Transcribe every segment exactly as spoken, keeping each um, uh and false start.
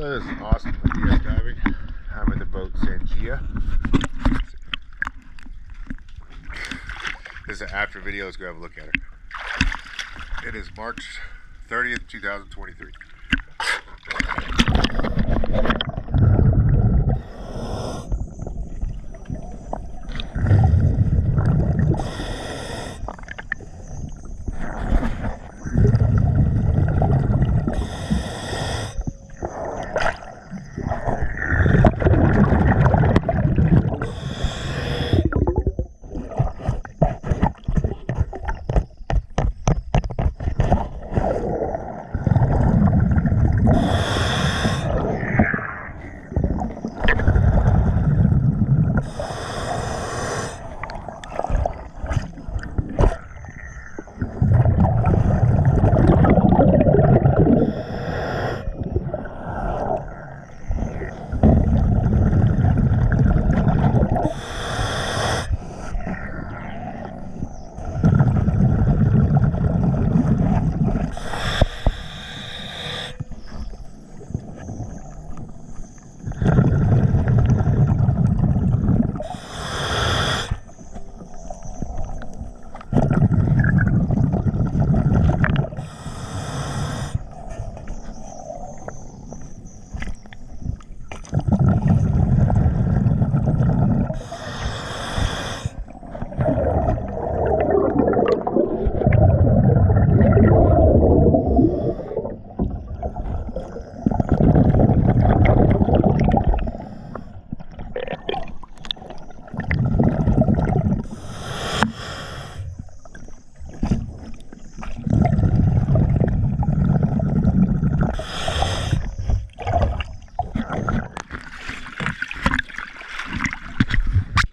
Well, this is awesome for D S Diving. I'm in the boat Sanjia. This is an after video. Let's go have a look at her. It is March thirtieth, two thousand twenty-three.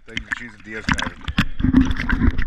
Thank you for choosing D S Diving.